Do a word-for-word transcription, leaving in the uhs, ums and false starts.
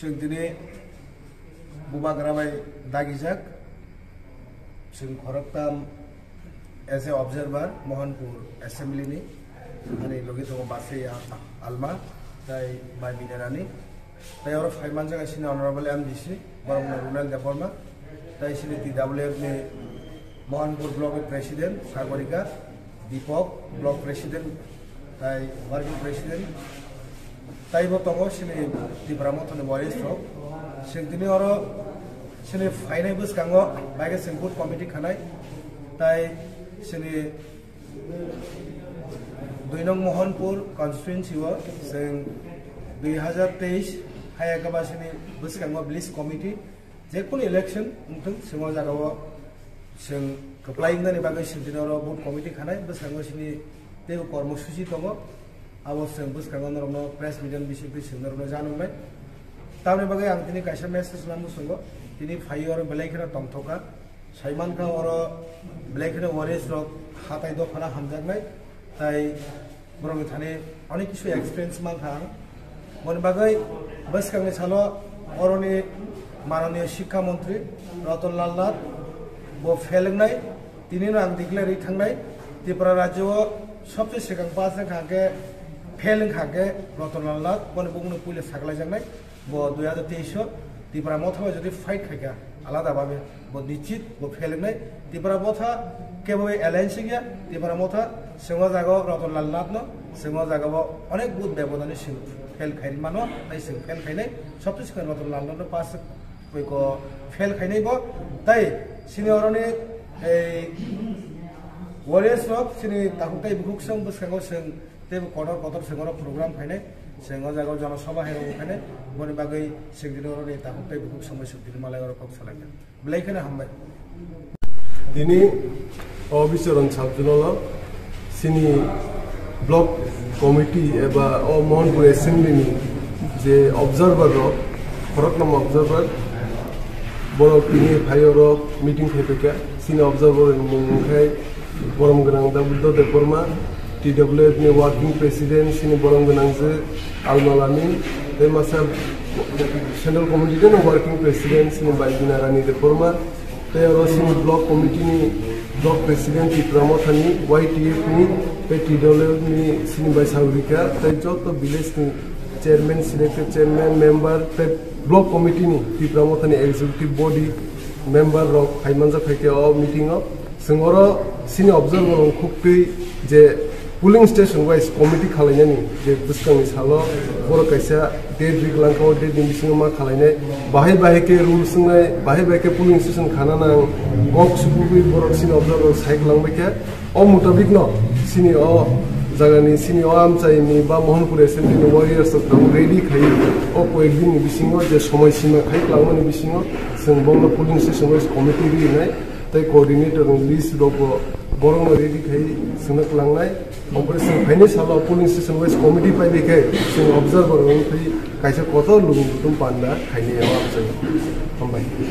सिंगदिने बुबाग्राबाई दागीजक सिंग खरगताम as a observer Mohanpur assembly ने अने लोगे तो बासे या आलमा ताई बाई बिनेरानी ताई और फाइमान जगह सिंग ऑनरेबल एम डीसी बरम रूरल डेपोर्मा ताई सिंग टीडब्ल्यूएफ ने Mohanpur block president Sagorika Deepak block president ताई वर्किंग प्रेसिडेंट ताई वो तंगो सिंग त्रिपुरा तो ने बॉयज फ्रॉक सिंग दिने और सिंग फाइनल बस कंगो बाइक सिंगपुर कमिटी खाना ताई सिंग दुईनों मोहनपुर कॉन्स्टिट्यूएंसी वो सिंग दो हज़ार तेईस हाय एक बार सिंग बस कंगो ब्लिस कमिटी जेकुन इलेक्शन उन्हें सिंग वो जगह वो सिंग कप्लाइंग ने बाइक सिंग दिने और बोर्ड कमिटी खाना बस कंगो सिंग तेरे कॉर्मोसूची तंगो अब सिंग बस कंगो ने अपना प्रेस मीडियम बीसीपी सिंग ने अपना जानू में तामने बगे आंतरिक कैसे मैसेज लामु सुनो तीनी फाइव और ब्लैक ना तंतो का साइमन का और ब्लैक ने वॉरियर्स लोग हाथ आये दो फना हमजग में ताई बरोगे थाने अनेक किस्म एक्सपीरियंस मांग हाँ मन बगे बस कंगे सालो और उन्हें माननीय शिक्षा मंत्री रतन लाल नाथ वो फैलग नहीं तीनी ना आंतरिक ले रिथंग नहीं त्रिपुरा राज्य वो सबसे शिकंग पास ने कहा के फैलग कहा के रतन लाल नाथ मन बुगने पुलिस थकला जंग वो दो हज़ार तेईस त्रिपुरा मथा में जो फाइट खाया आलदा भावे बहुत निश्चित वो फेलेंगे त्रिपुरा मथा के भाई एलायंस गया त्रिपुरा मथा सिंह जगह रतन लाल नाथ न सिंह जगह अनेक बहुत व्यवधान सिंह फेल खाई मानो तई सिंह फेल खाई सबसे सिंह रतन लाल नाथ पास फेल खाई बो तई सिंह वरियर्स सिंह दाखुक बुक संग बसंगो सिंह कदर कदर सिंह प्रोग्राम खाने सिंह जगह जनसभा हेरने बने बगे सिंह दाखुक बुक समय सिंह मालय सला ब्लैक हमें दिन विचरण साबजनल सिनी ब्लक कमिटी एबा मोहनपुर एसेम्बली जे अबजार्भार खरक नाम अबजार्भार बड़ पिनी फायर मिटिंग फैपेका सिनी अबजार्भार मूंगे बरम गोनां Buddha Debbarma T W F ने वार्किंग प्रेसिडेंट सिंह बरम गनाजे आलमालामी मासा सेंट्रल कमिटी ने वार्किंग प्रेसिडेंट सिंह बाइबिना रानी देवबर्मा और सिंह block committee block president Tripura मथानी वाई टी एफ ने टी डब्ल्यू एफ ने सिंह बैसागुरिका जो तो village chairman selected chairman member block committee Tripura मथानी एक्जिक्यूटिव बॉडी मेम्बर फाइमान फैके मीटिंग सिंह सिंह अबजार्वर खुब जे पुलिंग स्टेशन वाइज कमिटी खालायनानै जे बुस्कांनि सालो बर' कायसा डेट रिक लांखौ डेट नि सिङाव मा खालायनाय बाहाय बाहायके रुल सोंनाय बाहाय बाहायके पुलिंग स्टेशन खानाना गक सुबुबि बर' सिङाव अबजार्वर साइक लांबायके अ मुताबिक न सिनि अ जागानि सिनि अ आमचायनि बा मोहनपुर एसेम्बलिनि वारियर्स अफ दं रेडि खायो अ कयेक दिननि बिसिङाव जे समय सिमा खाइक लांनायनि बिसिङाव जों बंग पुलिंग स्टेशन वाइज कमिटी रिनाय तै कोर्डिनेटर लिस्ट दबो बरम रेडि खाइ सोंनाक लांनाय ऑपरेशन फाइनेंस हालो पुलिंग स्टेशन वाइज कमिटी पाई देखे सिंह ऑब्जर्वर कई कैसे कत लुगुम पाना खाने हम भाई।